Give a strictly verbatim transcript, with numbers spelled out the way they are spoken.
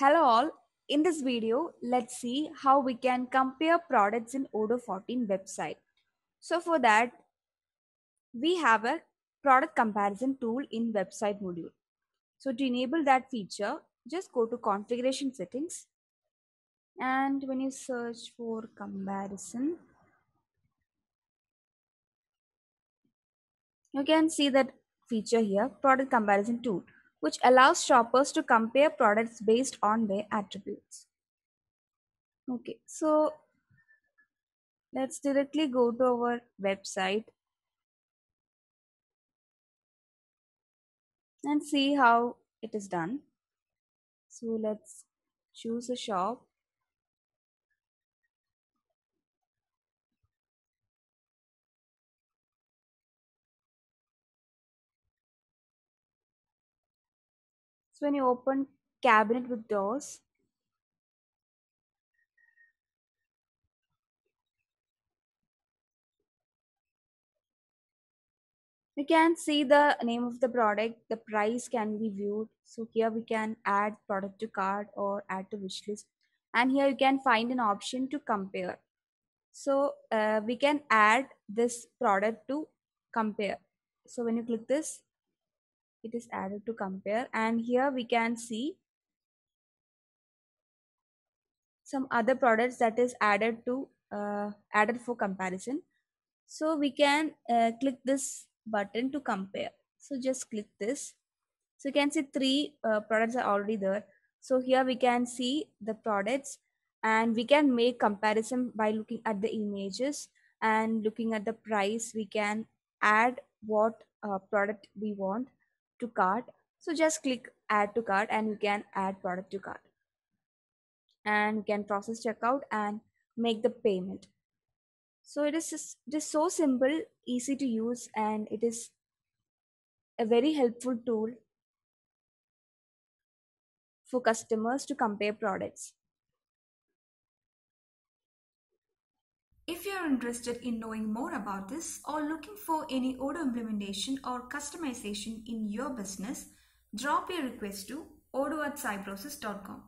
Hello all, in this video, let's see how we can compare products in Odoo fourteen website. So for that, we have a product comparison tool in website module. So to enable that feature, just go to configuration settings. And when you search for comparison, you can see that feature here, product comparison tool, which allows shoppers to compare products based on their attributes. Okay, so let's directly go to our website and see how it is done. So let's choose a shop. So when you open cabinet with doors, you can see the name of the product, the price can be viewed. So here we can add product to cart or add to wish list. And here you can find an option to compare. So uh, we can add this product to compare. So when you click this, it is added to compare, and here we can see some other products that is added to uh, added for comparison. So we can uh, click this button to compare. So just click this. So you can see three uh, products are already there. So here we can see the products, and we can make comparison by looking at the images and looking at the price. We can add what uh, product we want to cart. So just click add to cart and you can add product to cart, and you can process checkout and make the payment. So it is just, just so simple, easy to use, and it is a very helpful tool for customers to compare products. If you are interested in knowing more about this or looking for any Odoo implementation or customization in your business, drop your request to odoo at cyprocess dot com.